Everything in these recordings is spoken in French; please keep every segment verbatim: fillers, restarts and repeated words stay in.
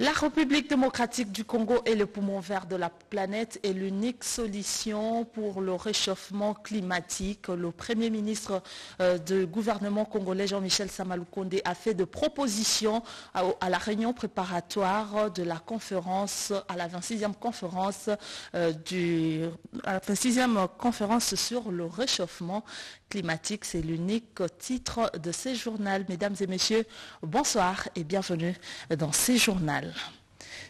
La République démocratique du Congo est le poumon vert de la planète et l'unique solution pour le réchauffement climatique. Le Premier ministre euh, du gouvernement congolais, Jean-Michel Sama Lukonde, a fait de propositions à, à la réunion préparatoire de la conférence, à la vingt-sixième conférence, euh, du, à la vingt-sixième conférence sur le réchauffement climatique. C'est l'unique titre de ce journal. Mesdames et messieurs, bonsoir et bienvenue dans ce journal.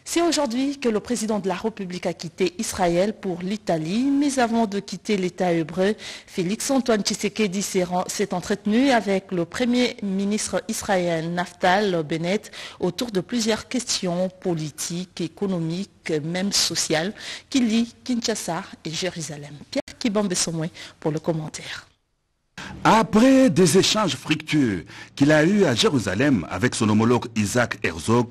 C'est aujourd'hui que le président de la République a quitté Israël pour l'Italie, mais avant de quitter l'État hébreu, Félix-Antoine Tshisekedi s'est entretenu avec le Premier ministre israélien Naftali Bennett autour de plusieurs questions politiques, économiques, même sociales, qui lient Kinshasa et Jérusalem. Pierre Kibambe Somwe pour le commentaire. Après des échanges fructueux qu'il a eus à Jérusalem avec son homologue Isaac Herzog,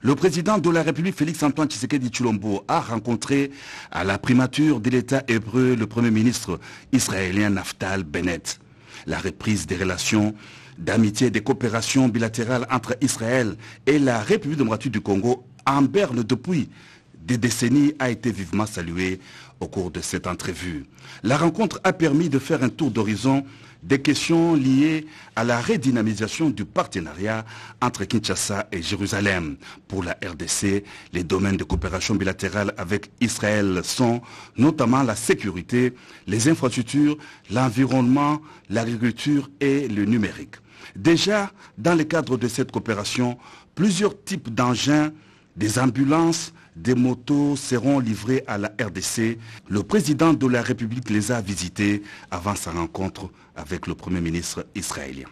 le président de la République, Félix-Antoine Tshisekedi Tshilombo, a rencontré à la primature de l'État hébreu le Premier ministre israélien Naftali Bennett. La reprise des relations d'amitié et de coopération bilatérale entre Israël et la République démocratique du Congo, en berne depuis des décennies, a été vivement saluée au cours de cette entrevue. La rencontre a permis de faire un tour d'horizon des questions liées à la redynamisation du partenariat entre Kinshasa et Jérusalem. Pour la R D C, les domaines de coopération bilatérale avec Israël sont notamment la sécurité, les infrastructures, l'environnement, l'agriculture et le numérique. Déjà, dans le cadre de cette coopération, plusieurs types d'engins, des ambulances, des motos seront livrés à la R D C. Le président de la République les a visités avant sa rencontre avec le Premier ministre israélien.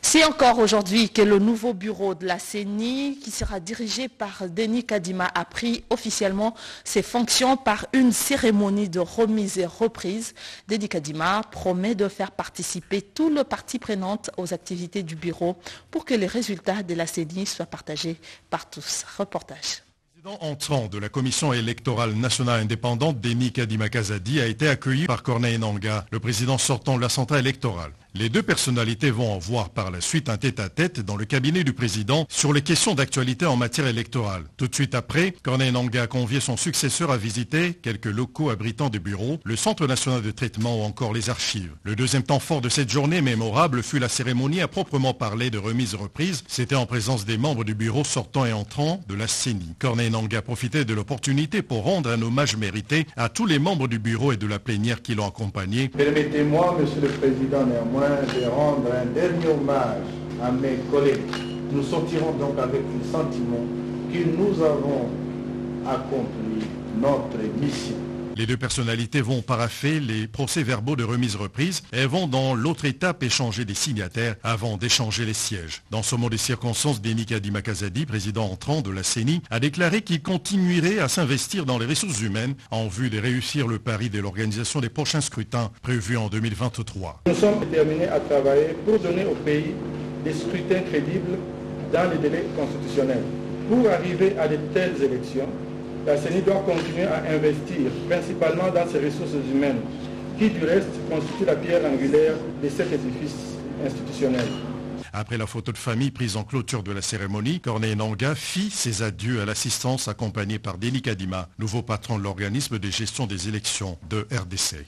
C'est encore aujourd'hui que le nouveau bureau de la C E N I, qui sera dirigé par Denis Kadima, a pris officiellement ses fonctions par une cérémonie de remise et reprise. Denis Kadima promet de faire participer tout le parti prenante aux activités du bureau pour que les résultats de la C E N I soient partagés par tous. Reportage. Le président entrant de la Commission électorale nationale indépendante, Denis Kadima Kazadi, a été accueilli par Corneille Nanga, le président sortant de la centrale électorale. Les deux personnalités vont en voir par la suite un tête-à-tête dans le cabinet du président sur les questions d'actualité en matière électorale. Tout de suite après, Corneille Nanga a convié son successeur à visiter quelques locaux abritant des bureaux, le Centre national de traitement ou encore les archives. Le deuxième temps fort de cette journée mémorable fut la cérémonie à proprement parler de remise-reprise. C'était en présence des membres du bureau sortant et entrant de la C E N I. Corneille Nanga profitait de l'opportunité pour rendre un hommage mérité à tous les membres du bureau et de la plénière qui l'ont accompagné. Permettez-moi, Monsieur le Président, néanmoins, de rendre un dernier hommage à mes collègues. Nous sortirons donc avec le sentiment que nous avons accompli notre mission. Les deux personnalités vont paraffer les procès-verbaux de remise-reprise et vont dans l'autre étape échanger des signataires avant d'échanger les sièges. Dans ce mot des circonstances, Denis Kadima Kazadi, président entrant de la C E N I, a déclaré qu'il continuerait à s'investir dans les ressources humaines en vue de réussir le pari de l'organisation des prochains scrutins prévus en deux mille vingt-trois. Nous sommes déterminés à travailler pour donner au pays des scrutins crédibles dans les délais constitutionnels. Pour arriver à de telles élections, la C E N I doit continuer à investir, principalement dans ses ressources humaines, qui du reste constituent la pierre angulaire de cet édifice institutionnel. Après la photo de famille prise en clôture de la cérémonie, Corneille Nanga fit ses adieux à l'assistance accompagnée par Denis Kadima, nouveau patron de l'organisme de gestion des élections de R D C.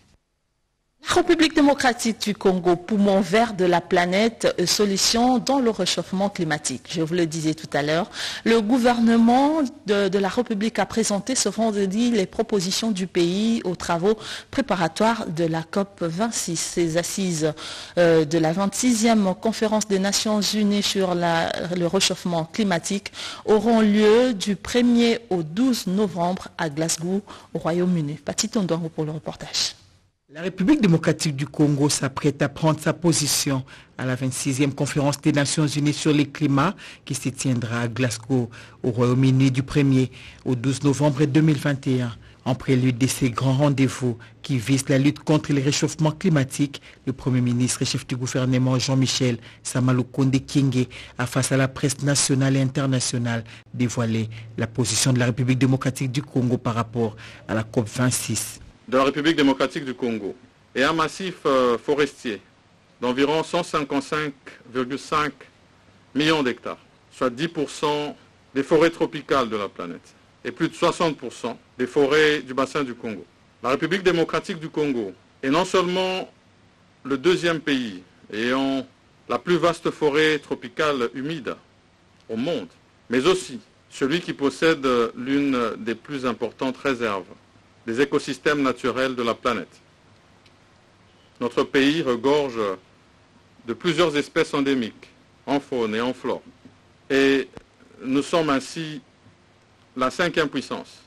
La République démocratique du Congo, poumon vert de la planète, solution dans le réchauffement climatique. Je vous le disais tout à l'heure, le gouvernement de, de la République a présenté ce vendredi les propositions du pays aux travaux préparatoires de la COP vingt-six. Ces assises euh, de la vingt-sixième conférence des Nations Unies sur la, le réchauffement climatique auront lieu du premier au douze novembre à Glasgow, au Royaume-Uni. Paty Tondouango pour le reportage. La République démocratique du Congo s'apprête à prendre sa position à la vingt-sixième conférence des Nations Unies sur le climat qui se tiendra à Glasgow, au Royaume-Uni, du premier au douze novembre deux mille vingt et un. En prélude de ces grands rendez-vous qui visent la lutte contre le réchauffement climatique, le Premier ministre et chef du gouvernement Jean-Michel Sama Lukonde Kingé a, face à la presse nationale et internationale, dévoilé la position de la République démocratique du Congo par rapport à la COP vingt-six. De la République démocratique du Congo et un massif euh, forestier d'environ cent cinquante-cinq virgule cinq millions d'hectares, soit dix pour cent des forêts tropicales de la planète et plus de soixante pour cent des forêts du bassin du Congo. La République démocratique du Congo est non seulement le deuxième pays ayant la plus vaste forêt tropicale humide au monde, mais aussi celui qui possède l'une des plus importantes réserves des écosystèmes naturels de la planète. Notre pays regorge de plusieurs espèces endémiques, en faune et en flore, et nous sommes ainsi la cinquième puissance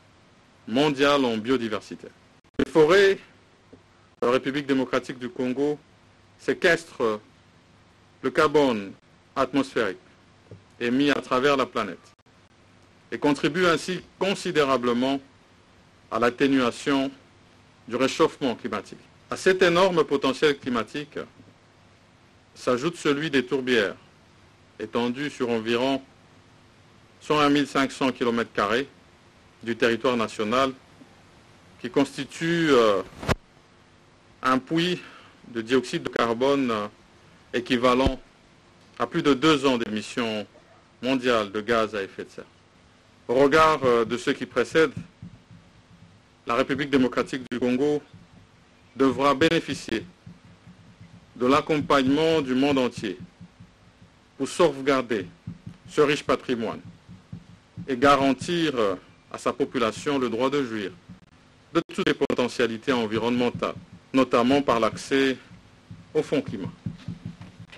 mondiale en biodiversité. Les forêts de la République démocratique du Congo séquestrent le carbone atmosphérique émis à travers la planète et contribue ainsi considérablement à l'atténuation du réchauffement climatique. À cet énorme potentiel climatique s'ajoute celui des tourbières, étendues sur environ cent un mille cinq cents kilomètres carrés du territoire national, qui constitue euh, un puits de dioxyde de carbone euh, équivalent à plus de deux ans d'émissions mondiales de gaz à effet de serre. Au regard euh, de ce qui précède, la République démocratique du Congo devra bénéficier de l'accompagnement du monde entier pour sauvegarder ce riche patrimoine et garantir à sa population le droit de jouir de toutes les potentialités environnementales, notamment par l'accès au fonds climat.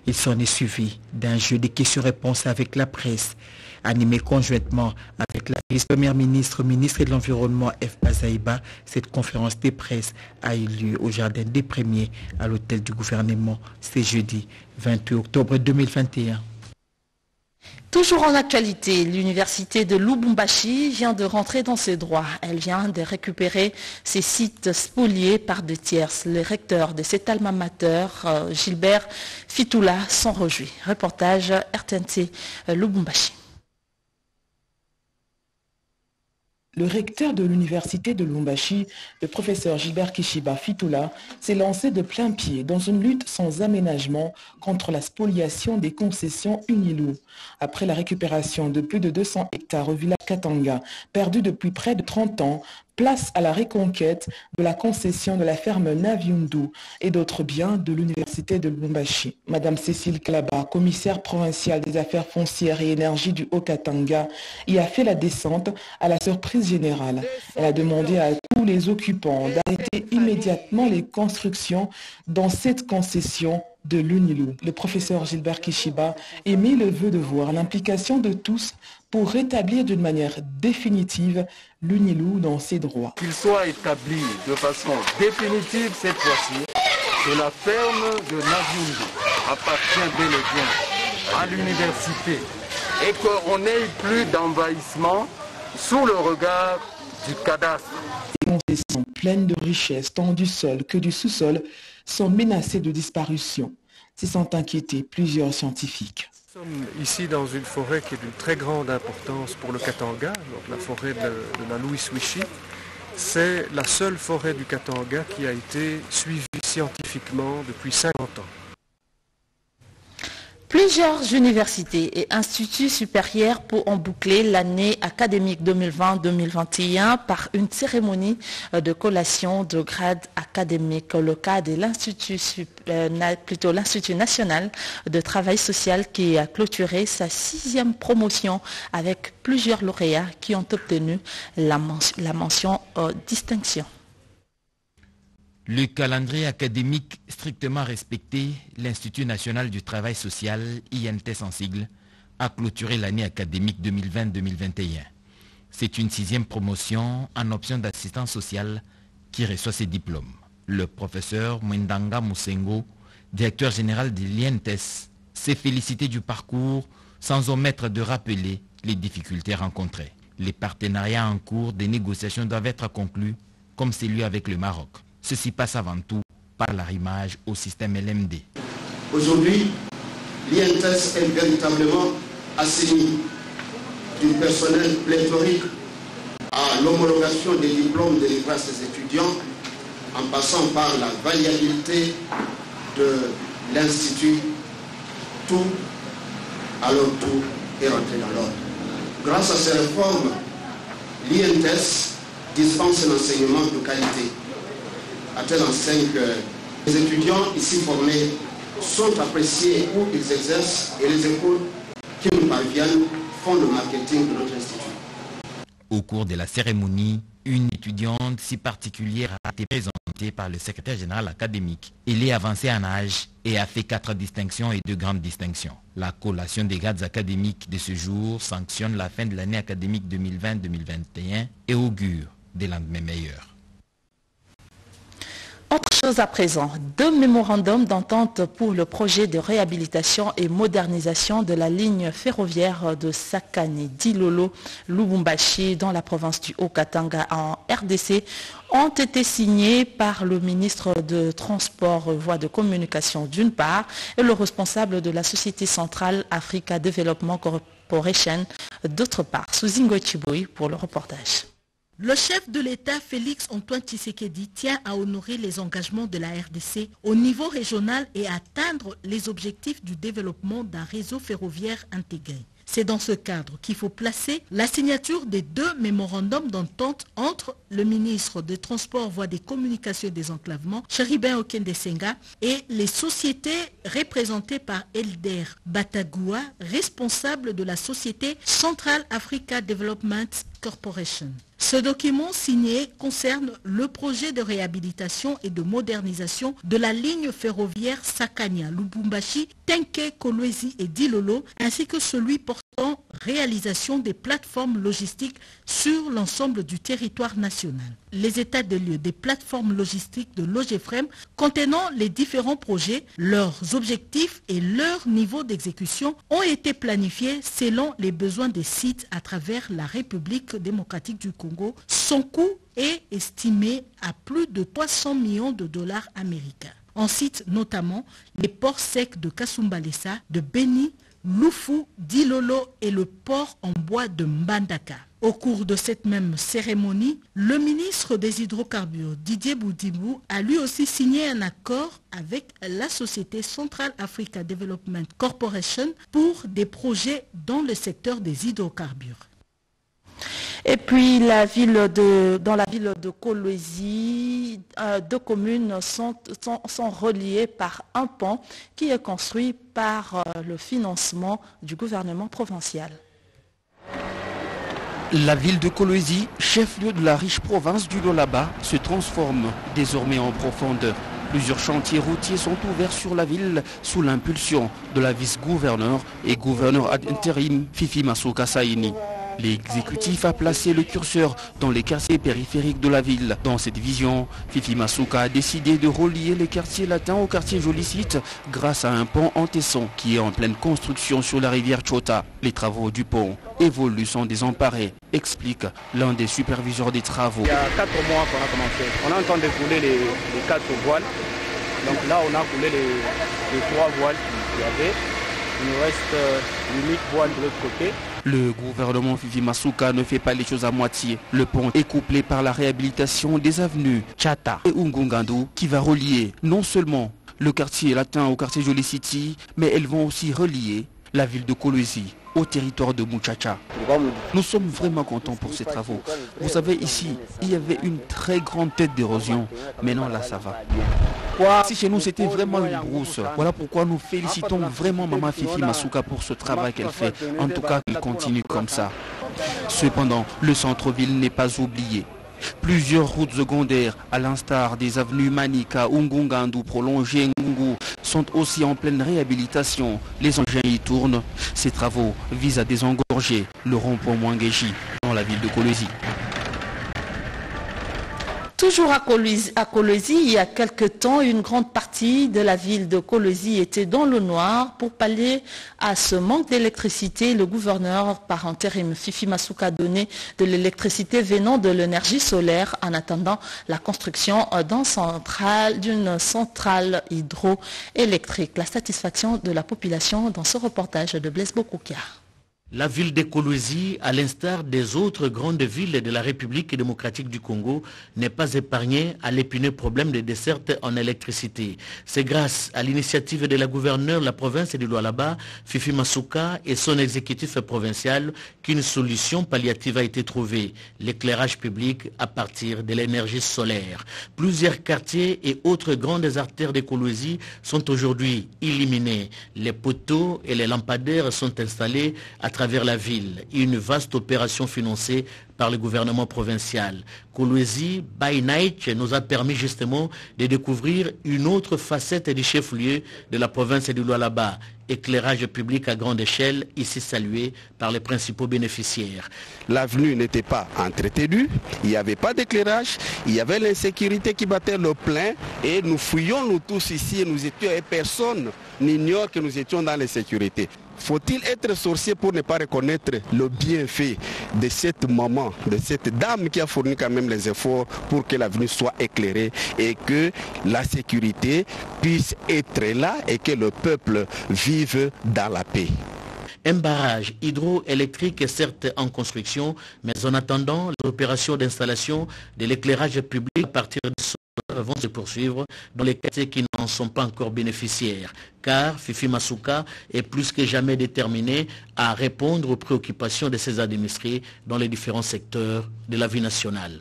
Il s'en est suivi d'un jeu de questions-réponses avec la presse, animé conjointement avec la vice-première ministre, ministre de l'Environnement F. Bazaïba. Cette conférence des presse a eu lieu au Jardin des Premiers, à l'hôtel du gouvernement, ce jeudi vingt-huit octobre deux mille vingt et un. Toujours en actualité, l'université de Lubumbashi vient de rentrer dans ses droits. Elle vient de récupérer ses sites spoliés par des tierces. Le recteur de cet alma mater, Gilbert Fitula, s'en réjouit. Reportage R T N C Lubumbashi. Le recteur de l'université de Lubumbashi, le professeur Gilbert Kishiba Fitula, s'est lancé de plein pied dans une lutte sans aménagement contre la spoliation des concessions UNILU. Après la récupération de plus de deux cents hectares au village Katanga, perdu depuis près de trente ans, place à la reconquête de la concession de la ferme Naviundu et d'autres biens de l'université de Lubumbashi. Madame Cécile Klaba, commissaire provinciale des affaires foncières et énergie du Haut-Katanga, y a fait la descente à la surprise générale. Elle a demandé à tous les occupants d'arrêter immédiatement les constructions dans cette concession de l'UNILU. Le professeur Gilbert Kishiba émet le vœu de voir l'implication de tous pour rétablir d'une manière définitive l'UNILU dans ses droits. Qu'il soit établi de façon définitive cette fois-ci que la ferme de Naviundu appartient bel et bien à l'université et qu'on n'ait plus d'envahissement sous le regard du cadastre. Ces concessions pleines de richesses, tant du sol que du sous-sol, sont menacées de disparition. S'y sont inquiétés plusieurs scientifiques. Nous sommes ici dans une forêt qui est d'une très grande importance pour le Katanga, donc la forêt de, de la Louis-Wishi. C'est la seule forêt du Katanga qui a été suivie scientifiquement depuis cinquante ans. Plusieurs universités et instituts supérieurs pourront boucler l'année académique deux mille vingt deux mille vingt et un par une cérémonie de collation de grade académique. Le cas de l'Institut plutôt l'Institut national de travail social qui a clôturé sa sixième promotion avec plusieurs lauréats qui ont obtenu la, mention, la mention euh, distinction. Le calendrier académique strictement respecté, l'Institut national du travail social, I N T S en sigle, a clôturé l'année académique deux mille vingt deux mille vingt et un. C'est une sixième promotion en option d'assistance sociale qui reçoit ses diplômes. Le professeur Mwendanga Musengo, directeur général de l'I N T S, s'est félicité du parcours sans omettre de rappeler les difficultés rencontrées. Les partenariats en cours des négociations doivent être conclus comme celui avec le Maroc. Ceci passe avant tout par l'arrimage au système L M D. Aujourd'hui, l'I N T S est véritablement assaini d'une personnel pléthorique à l'homologation des diplômes délivrés à ses étudiants en passant par la validité de l'Institut. Tout, alors tout est rentré dans l'ordre. Grâce à ces réformes, l'I N T S dispense l'enseignement de qualité, à telle enseigne que les étudiants ici formés sont appréciés où ils exercent et les écoles qui nous parviennent font le marketing de notre institut. Au cours de la cérémonie, une étudiante si particulière a été présentée par le secrétaire général académique. Elle est avancée en âge et a fait quatre distinctions et deux grandes distinctions. La collation des grades académiques de ce jour sanctionne la fin de l'année académique deux mille vingt deux mille vingt et un et augure des lendemains meilleurs. Autre chose à présent, deux mémorandums d'entente pour le projet de réhabilitation et modernisation de la ligne ferroviaire de Sakane, Dilolo, Lubumbashi, dans la province du Haut-Katanga en R D C, ont été signés par le ministre de Transport, Voies de Communication d'une part, et le responsable de la Société Central Africa Development Corporation d'autre part. Suzingo Chiboui pour le reportage. Le chef de l'État, Félix-Antoine Tshisekedi, tient à honorer les engagements de la R D C au niveau régional et à atteindre les objectifs du développement d'un réseau ferroviaire intégré. C'est dans ce cadre qu'il faut placer la signature des deux mémorandums d'entente entre le ministre des Transports, Voies des Communications et des Enclavements, Cheribin Okende Senga, et les sociétés représentées par Elder Batagoua, responsable de la société Central Africa Development Corporation. Ce document signé concerne le projet de réhabilitation et de modernisation de la ligne ferroviaire Sakania, Lubumbashi, Tenke, Kolwezi et Dilolo, ainsi que celui portant réalisation des plateformes logistiques sur l'ensemble du territoire national. Les états des lieux des plateformes logistiques de l'O G F R E M contenant les différents projets, leurs objectifs et leur niveau d'exécution ont été planifiés selon les besoins des sites à travers la République démocratique du Congo. Son coût est estimé à plus de trois cents millions de dollars américains. On cite notamment les ports secs de Kasumbalesa, de Beni, Lufu, Dilolo et le port en bois de Mbandaka. Au cours de cette même cérémonie, le ministre des Hydrocarbures, Didier Boudimou, a lui aussi signé un accord avec la société Central Africa Development Corporation pour des projets dans le secteur des hydrocarbures. Et puis, la ville de, dans la ville de Kolwezi, euh, deux communes sont, sont, sont reliées par un pont qui est construit par euh, le financement du gouvernement provincial. La ville de Kolwezi, chef-lieu de la riche province du Lolaba, se transforme désormais en profondeur. Plusieurs chantiers routiers sont ouverts sur la ville sous l'impulsion de la vice-gouverneure et gouverneur ad intérim Fifi Masuka Saïni. L'exécutif a placé le curseur dans les quartiers périphériques de la ville. Dans cette vision, Fifi Masuka a décidé de relier les quartiers latins au quartier Jolicite grâce à un pont en tesson qui est en pleine construction sur la rivière Chota. Les travaux du pont évoluent sans désemparer, explique l'un des superviseurs des travaux. Il y a quatre mois qu'on a commencé. On est en train de couler les, les quatre voiles. Donc là, on a coulé les, les trois voiles qu'il y avait. Il nous reste huit voiles de l'autre côté. Le gouvernement Fifi Masuka ne fait pas les choses à moitié. Le pont est couplé par la réhabilitation des avenues Chata et Ungungandu qui va relier non seulement le quartier latin au quartier Jolicite, mais elles vont aussi relier la ville de Kolwezi au territoire de Muchacha. Nous sommes vraiment contents pour ces travaux. Vous savez, ici, il y avait une très grande tête d'érosion. Maintenant, là, ça va. Si chez nous, c'était vraiment une brousse. Voilà pourquoi nous félicitons vraiment Maman Fifi Masuka pour ce travail qu'elle fait. En tout cas, qu'il continue comme ça. Cependant, le centre-ville n'est pas oublié. Plusieurs routes secondaires, à l'instar des avenues Manika, Ungungandu, Prolongé, Ngungu, sont aussi en pleine réhabilitation. Les engins y tournent. Ces travaux visent à désengorger le rond-point Mwangeshi dans la ville de Kolwezi. Toujours à Kolwezi, à Kolwezi, il y a quelque temps, une grande partie de la ville de Kolwezi était dans le noir. Pour pallier à ce manque d'électricité, le gouverneur par intérim Fifi Masuka a donné de l'électricité venant de l'énergie solaire en attendant la construction d'une centrale, centrale hydroélectrique. La satisfaction de la population dans ce reportage de Blaise Bokoukia. La ville de Kolwezi, à l'instar des autres grandes villes de la République démocratique du Congo, n'est pas épargnée à l'épineux problème des dessertes en électricité. C'est grâce à l'initiative de la gouverneure de la province de Lualaba, Fifi Masuka, et son exécutif provincial qu'une solution palliative a été trouvée, l'éclairage public à partir de l'énergie solaire. Plusieurs quartiers et autres grandes artères de Kolwezi sont aujourd'hui illuminés. Les poteaux et les lampadaires sont installés à travers À travers la ville, une vaste opération financée par le gouvernement provincial. Kolwezi by Night nous a permis justement de découvrir une autre facette du chef-lieu de la province de Lualaba. Éclairage public à grande échelle, ici salué par les principaux bénéficiaires. L'avenue n'était pas entretenue, il n'y avait pas d'éclairage, il y avait l'insécurité qui battait le plein et nous fouillons nous tous ici, nous étions et personne n'ignore que nous étions dans l'insécurité. Faut-il être sorcier pour ne pas reconnaître le bienfait de cette maman, de cette dame qui a fourni quand même les efforts pour que l'avenue soit éclairée et que la sécurité puisse être là et que le peuple vive dans la paix. Un barrage hydroélectrique est certes en construction, mais en attendant, l'opération d'installation de l'éclairage public à partir de ce vont se poursuivre dans les quartiers qui n'en sont pas encore bénéficiaires, car Fifi Masuka est plus que jamais déterminée à répondre aux préoccupations de ses administrés dans les différents secteurs de la vie nationale.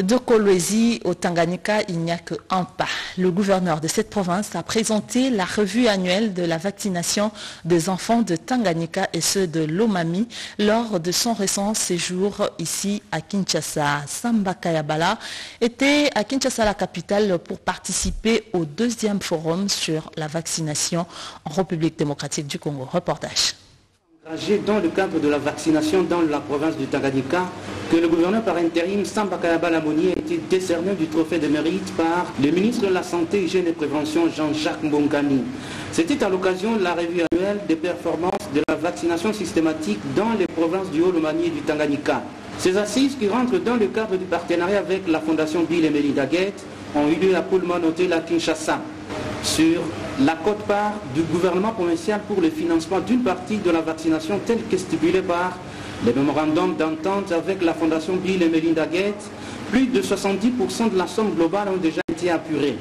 De Kolwezi au Tanganyika, il n'y a que un pas. Le gouverneur de cette province a présenté la revue annuelle de la vaccination des enfants de Tanganyika et ceux de Lomami lors de son récent séjour ici à Kinshasa. Samba Kayabala était à Kinshasa, la capitale, pour participer au deuxième forum sur la vaccination en République démocratique du Congo. Reportage. Dans le cadre de la vaccination dans la province du Tanganyika, que le gouverneur par intérim Samba Kayaba Balamouni a été décerné du trophée de mérite par le ministre de la Santé, Hygiène et Prévention Jean-Jacques Mbongani. C'était à l'occasion de la revue annuelle des performances de la vaccination systématique dans les provinces du Haut-Lomami et du Tanganyika. Ces assises qui rentrent dans le cadre du partenariat avec la fondation Bill et Melinda Gates ont eu lieu à Pullman Hotel à Kinshasa. Sur la quote-part du gouvernement provincial pour le financement d'une partie de la vaccination telle que stipulée par le mémorandum d'entente avec la fondation Bill et Melinda Gates, plus de soixante-dix pour cent de la somme globale ont déjà été apurés.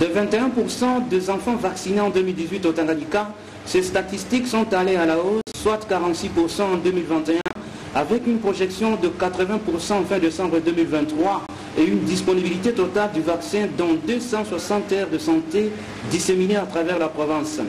De vingt et un pour cent des enfants vaccinés en deux mille dix-huit au Tanganyika, ces statistiques sont allées à la hausse, soit quarante-six pour cent en deux mille vingt et un, avec une projection de quatre-vingts pour cent en fin décembre deux mille vingt-trois et une disponibilité totale du vaccin dans deux cent soixante aires de santé disséminées à travers la province.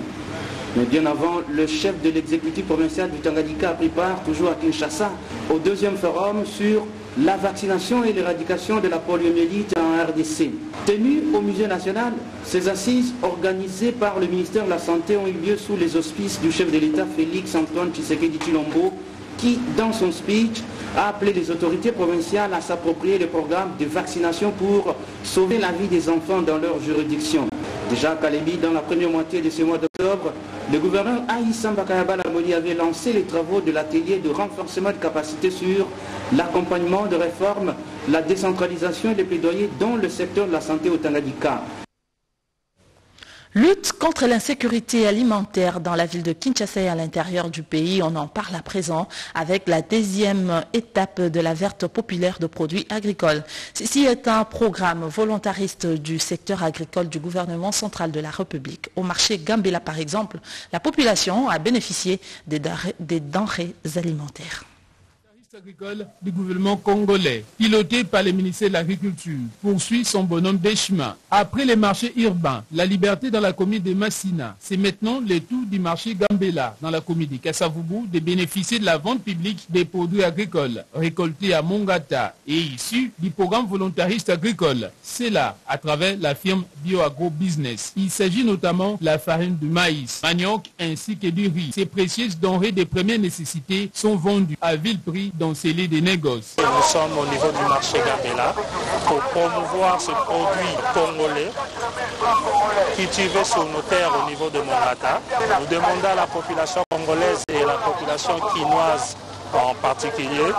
Mais bien avant, le chef de l'exécutif provincial du Tanganyika a pris part, toujours à Kinshasa, au deuxième forum sur la vaccination et l'éradication de la poliomyélite en R D C. Tenues au Musée national, ces assises organisées par le ministère de la Santé ont eu lieu sous les auspices du chef de l'État Félix-Antoine Tshisekedi Tshilombo, qui, dans son speech, a appelé les autorités provinciales à s'approprier le programme de vaccination pour sauver la vie des enfants dans leur juridiction. Déjà à Kalemi, dans la première moitié de ce mois d'octobre, le gouverneur Aïssam Bakayabala-Modi avait lancé les travaux de l'atelier de renforcement de capacité sur l'accompagnement de réformes, la décentralisation et les plaidoyers dans le secteur de la santé au Tanganyika. Lutte contre l'insécurité alimentaire dans la ville de Kinshasa et à l'intérieur du pays, on en parle à présent avec la deuxième étape de la verte populaire de produits agricoles. Ceci est un programme volontariste du secteur agricole du gouvernement central de la République. Au marché Gambela par exemple, la population a bénéficié des denrées, des denrées alimentaires. Agricole du gouvernement congolais, piloté par le ministère de l'Agriculture, poursuit son bonhomme des chemins. Après les marchés urbains, la liberté dans la commune de Massina, c'est maintenant le tour du marché Gambela, dans la commune de Kassavubu, de bénéficier de la vente publique des produits agricoles, récoltés à Mongata et issus du programme volontariste agricole. C'est là, à travers la firme Bioagro-Business. Il s'agit notamment de la farine de maïs, manioc ainsi que du riz. Ces précieuses denrées de première nécessité sont vendues à vil prix dans ces lieux de négoce. Nous sommes au niveau du marché Gambela pour promouvoir ce produit congolais cultivé sur nos terres au niveau de Mongata. Nous demandons à la population congolaise et à la population quinoise en particulier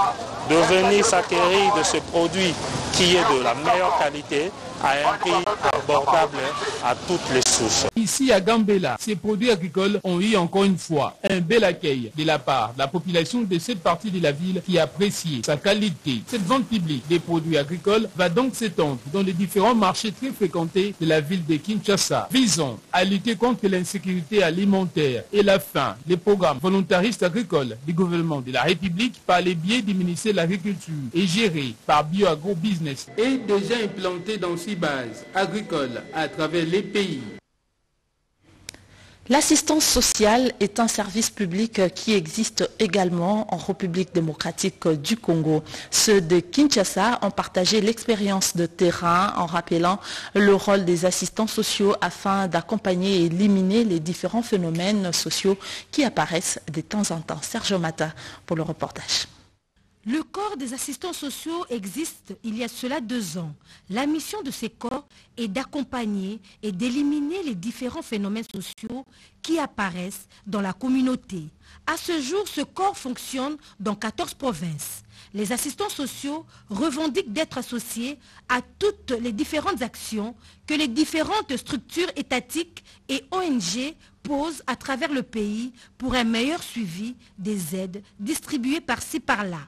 de venir s'acquérir de ce produit qui est de la meilleure qualité à un prix abordable à toutes les sources. Ici à Gambela, ces produits agricoles ont eu encore une fois un bel accueil de la part de la population de cette partie de la ville qui apprécie sa qualité. Cette vente publique des produits agricoles va donc s'étendre dans les différents marchés très fréquentés de la ville de Kinshasa. Visant à lutter contre l'insécurité alimentaire et la faim, les programmes volontaristes agricoles du gouvernement de la République par les biais du ministère de l'Agriculture et gérés par Bioagro-Business est déjà implanté dans six bases agricoles à travers les pays. L'assistance sociale est un service public qui existe également en République démocratique du Congo. Ceux de Kinshasa ont partagé l'expérience de terrain en rappelant le rôle des assistants sociaux afin d'accompagner et éliminer les différents phénomènes sociaux qui apparaissent de temps en temps. Serge Mata pour le reportage. Le corps des assistants sociaux existe il y a cela deux ans. La mission de ces corps est d'accompagner et d'éliminer les différents phénomènes sociaux qui apparaissent dans la communauté. À ce jour, ce corps fonctionne dans quatorze provinces. Les assistants sociaux revendiquent d'être associés à toutes les différentes actions que les différentes structures étatiques et O N G posent à travers le pays pour un meilleur suivi des aides distribuées par-ci par-là.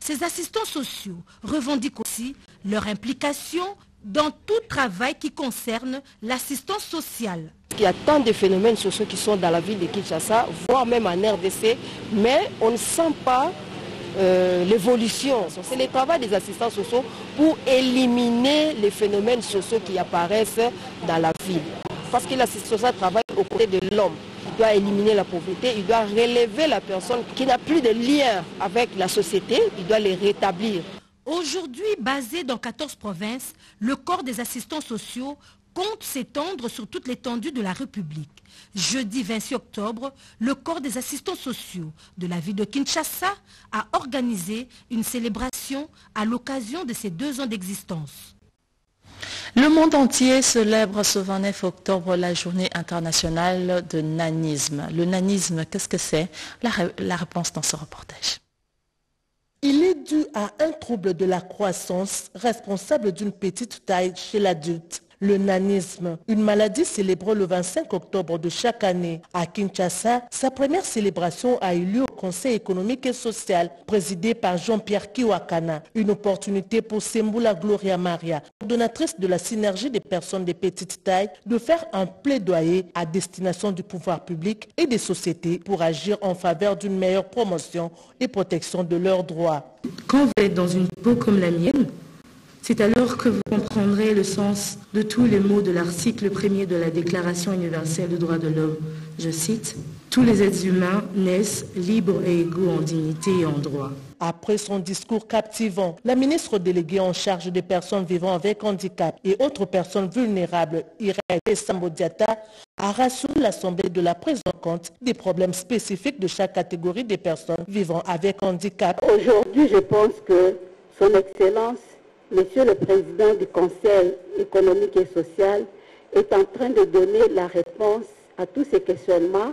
Ces assistants sociaux revendiquent aussi leur implication dans tout travail qui concerne l'assistance sociale. Il y a tant de phénomènes sociaux qui sont dans la ville de Kinshasa, voire même en R D C, mais on ne sent pas euh, l'évolution. C'est le travail des assistants sociaux pour éliminer les phénomènes sociaux qui apparaissent dans la ville. Parce que l'assistance sociale travaille aux côtés de l'homme. Il doit éliminer la pauvreté, il doit relever la personne qui n'a plus de lien avec la société, il doit les rétablir. Aujourd'hui, basé dans quatorze provinces, le corps des assistants sociaux compte s'étendre sur toute l'étendue de la République. Jeudi vingt-six octobre, le corps des assistants sociaux de la ville de Kinshasa a organisé une célébration à l'occasion de ses deux ans d'existence. Le monde entier célèbre ce vingt-neuf octobre la journée internationale de nanisme. Le nanisme, qu'est-ce que c'est? La, ré la réponse dans ce reportage. Il est dû à un trouble de la croissance responsable d'une petite taille chez l'adulte. Le nanisme, une maladie célébrée le vingt-cinq octobre de chaque année. À Kinshasa, sa première célébration a eu lieu au Conseil économique et social, présidé par Jean-Pierre Kiwakana. Une opportunité pour Semboula Gloria Maria, donatrice de la synergie des personnes de petite taille, de faire un plaidoyer à destination du pouvoir public et des sociétés pour agir en faveur d'une meilleure promotion et protection de leurs droits. Quand vous êtes dans une peau comme la mienne, c'est alors que vous comprendrez le sens de tous les mots de l'article premier de la Déclaration universelle des droits de l'homme. Je cite, « Tous les êtres humains naissent libres et égaux en dignité et en droit. » Après son discours captivant, la ministre déléguée en charge des personnes vivant avec handicap et autres personnes vulnérables, Irène Sambodiata, a rassuré l'Assemblée de la prise en compte des problèmes spécifiques de chaque catégorie des personnes vivant avec handicap. Aujourd'hui, je pense que son Excellence Monsieur le Président du Conseil économique et social est en train de donner la réponse à tous ces questionnements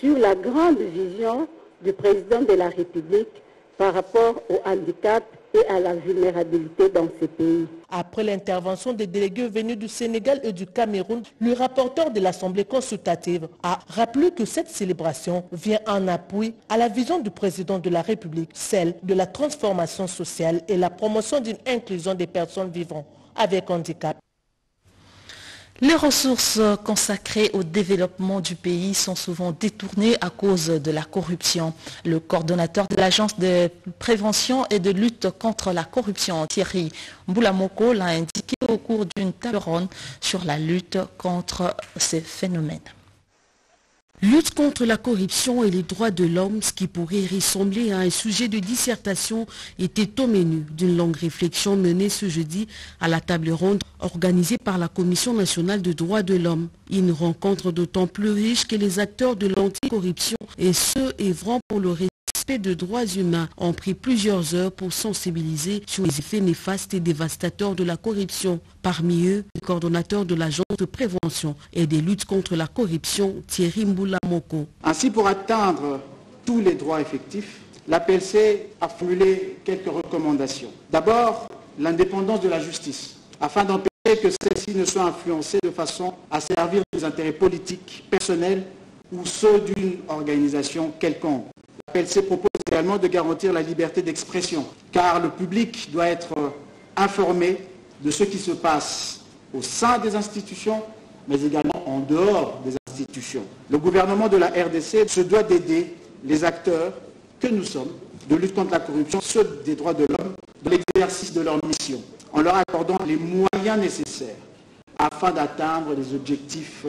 sur la grande vision du Président de la République par rapport au handicap et à la vulnérabilité dans ces pays. Après l'intervention des délégués venus du Sénégal et du Cameroun, le rapporteur de l'Assemblée consultative a rappelé que cette célébration vient en appui à la vision du président de la République, celle de la transformation sociale et la promotion d'une inclusion des personnes vivant avec handicap. Les ressources consacrées au développement du pays sont souvent détournées à cause de la corruption. Le coordonnateur de l'Agence de prévention et de lutte contre la corruption, Thierry Mbulamoko, l'a indiqué au cours d'une table ronde sur la lutte contre ces phénomènes. Lutte contre la corruption et les droits de l'homme, ce qui pourrait ressembler à un sujet de dissertation, était au menu d'une longue réflexion menée ce jeudi à la table ronde organisée par la Commission nationale des droits de l'homme. Une rencontre d'autant plus riche que les acteurs de l'anticorruption et ceux œuvrant pour le respect des droits humains ont pris plusieurs heures pour sensibiliser sur les effets néfastes et dévastateurs de la corruption. Parmi eux, le coordonnateur de l'Agence de prévention et des luttes contre la corruption, Thierry Mbulamoko. Ainsi, pour atteindre tous les droits effectifs, l'A P L C a formulé quelques recommandations. D'abord, l'indépendance de la justice, afin d'empêcher éviter que celles-ci ne soient influencées de façon à servir des intérêts politiques, personnels ou ceux d'une organisation quelconque. La P L C propose également de garantir la liberté d'expression, car le public doit être informé de ce qui se passe au sein des institutions, mais également en dehors des institutions. Le gouvernement de la R D C se doit d'aider les acteurs que nous sommes de lutte contre la corruption, ceux des droits de l'homme, dans l'exercice de leur mission, en leur accordant les moyens nécessaires afin d'atteindre les objectifs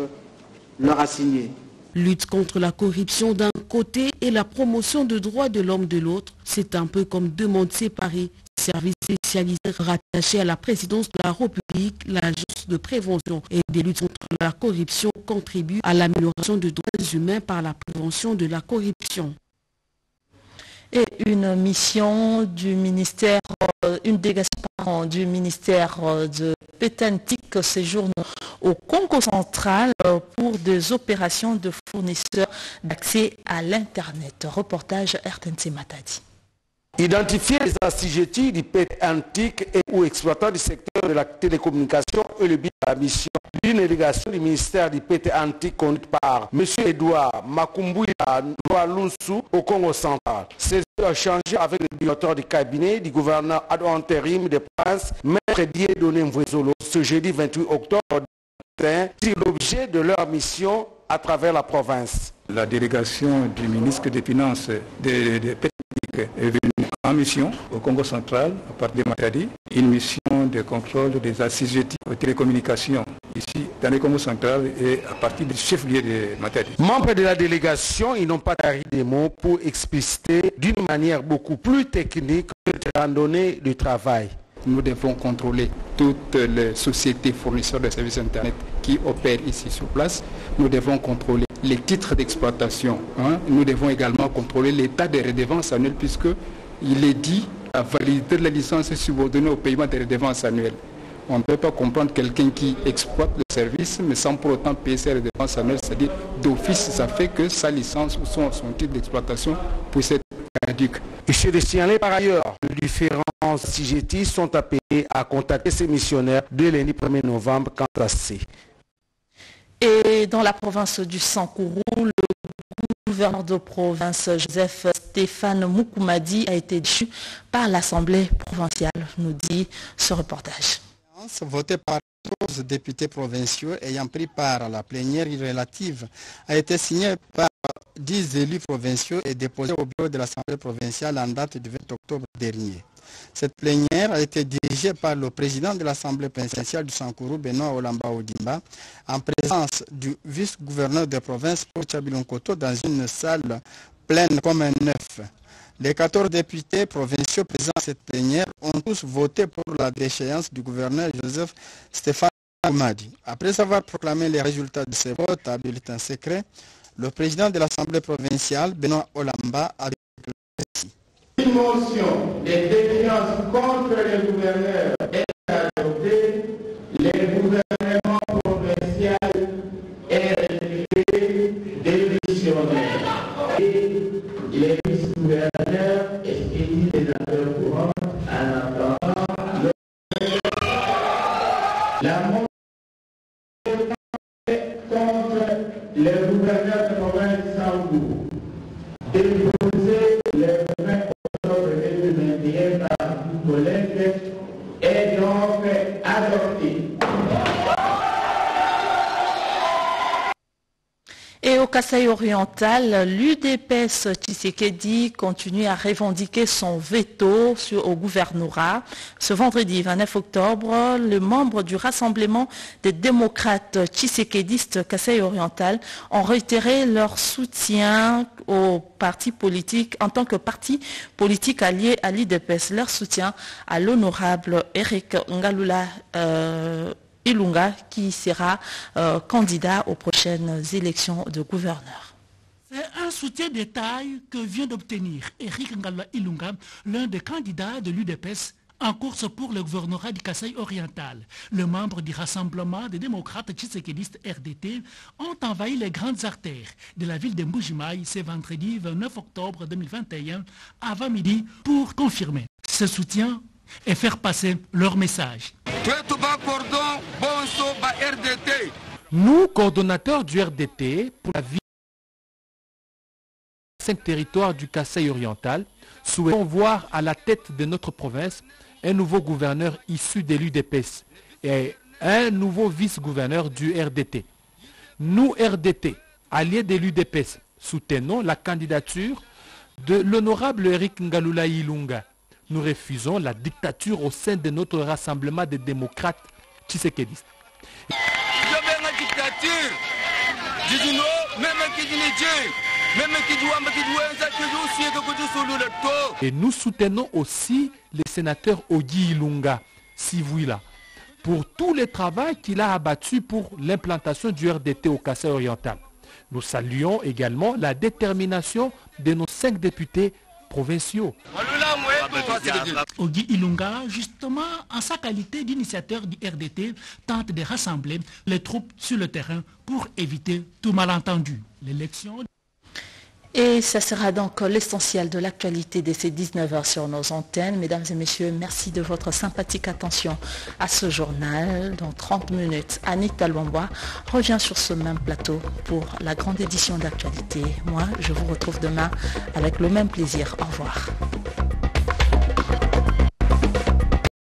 leur assignés. Lutte contre la corruption d'un côté et la promotion de droits de l'homme de l'autre, c'est un peu comme deux mondes séparés. Service spécialisé rattaché à la présidence de la République, l'agence de prévention et des luttes contre la corruption contribue à l'amélioration des droits humains par la prévention de la corruption. Et une mission du ministère, une délégation du ministère de Pétantique séjourne au Congo central pour des opérations de fournisseurs d'accès à l'Internet. Reportage R T N C Matadi. Identifier les assujettis du Pétantique et ou exploitants du secteur de la télécommunication est le but de la mission d'une délégation du ministère du Pétantique conduite par M. Edouard Makumbuya Noalunsu au Congo central. C'est a changé avec le directeur du cabinet du gouverneur ad intérim de Prince, Maître Dié Doné Mvouezolo, ce jeudi vingt-huit octobre, sur l'objet de leur mission à travers la province. La délégation du ministre des Finances de, de Pétantique est venue en mission au Congo central, à partir de Matadi, une mission de contrôle des assujettis aux télécommunications ici, dans le Congo central et à partir du chef-lieu de Matadi. Membres de la délégation, ils n'ont pas tari des mots pour expliciter d'une manière beaucoup plus technique que de donner du travail. Nous devons contrôler toutes les sociétés fournisseurs de services Internet qui opèrent ici sur place. Nous devons contrôler les titres d'exploitation. Hein. Nous devons également contrôler l'état des redevances annuelles puisque il est dit la validité de la licence est subordonnée au paiement des redevances annuelles. On ne peut pas comprendre quelqu'un qui exploite le service, mais sans pour autant payer ses redevances annuelles, c'est-à-dire d'office, ça fait que sa licence ou son, son titre d'exploitation puisse être caduque. Il s'est décidé par ailleurs, les différents assujettis sont appelés à contacter ces missionnaires dès lundi premier novembre quant à ces. Et dans la province du Sankourou, le gouverneur de province Joseph Stéphane Moukoumadi a été déchu par l'Assemblée provinciale, nous dit ce reportage. Votée par quatorze députés provinciaux ayant pris part à la plénière relative a été signée par dix élus provinciaux et déposée au bureau de l'Assemblée provinciale en date du vingt octobre dernier. Cette plénière a été dirigée par le président de l'Assemblée provinciale du Sankourou, Benoît Olamba Odimba, en présence du vice-gouverneur de province, Paul Chabilonkoto, dans une salle pleine comme un œuf. Les quatorze députés provinciaux présents à cette plénière ont tous voté pour la déchéance du gouverneur Joseph Stéphane Moukoumadi. Après avoir proclamé les résultats de ces votes à bulletin secret, le président de l'Assemblée provinciale, Benoît Olamba, a déclaré ceci. Une motion de défiance contre le gouverneur est adoptée. Le gouvernement provincial est retiré démissionnaire. Et les vice-gouverneurs Kasaï oriental, l'U D P S Tshisekedi continue à revendiquer son veto sur, au gouvernorat. Ce vendredi vingt-neuf octobre, le membre du Rassemblement des démocrates tshisékédistes Kasaï oriental ont réitéré leur soutien au parti politique en tant que parti politique allié à l'U D P S, leur soutien à l'honorable Eric Ngalwa euh, Ilunga qui sera euh, candidat aux prochaines élections de gouverneur. C'est un soutien de taille que vient d'obtenir Eric Ngalwa Ilunga, l'un des candidats de l'U D P S en course pour le gouvernorat du Kasaï oriental. Le membre du Rassemblement des démocrates tshisékédistes R D T ont envahi les grandes artères de la ville de Mbujimaï ce vendredi vingt-neuf octobre deux mille vingt et un avant midi pour confirmer ce soutien et faire passer leur message. Nous, coordonnateurs du R D T, pour la vie de cinq territoires du Kasaï oriental, souhaitons voir à la tête de notre province un nouveau gouverneur issu d'élus d'U D P S et un nouveau vice-gouverneur du R D T. Nous, R D T, alliés de l'U D P S, soutenons la candidature de l'honorable Eric Ngalwa Ilunga. Nous refusons la dictature au sein de notre rassemblement des démocrates tshisekidistes. Et nous soutenons aussi le sénateur Ogi Ilunga Sivuila pour tout le travail qu'il a abattu pour l'implantation du R D T au Kasaï oriental. Nous saluons également la détermination de nos cinq députés provinciaux. Ogi Ilunga, justement, en sa qualité d'initiateur du R D T, tente de rassembler les troupes sur le terrain pour éviter tout malentendu. L'élection... Et ça sera donc l'essentiel de l'actualité de ces dix-neuf heures sur nos antennes. Mesdames et messieurs, merci de votre sympathique attention à ce journal. Dans trente minutes, Annick Talwamba revient sur ce même plateau pour la grande édition d'actualité. Moi, je vous retrouve demain avec le même plaisir. Au revoir.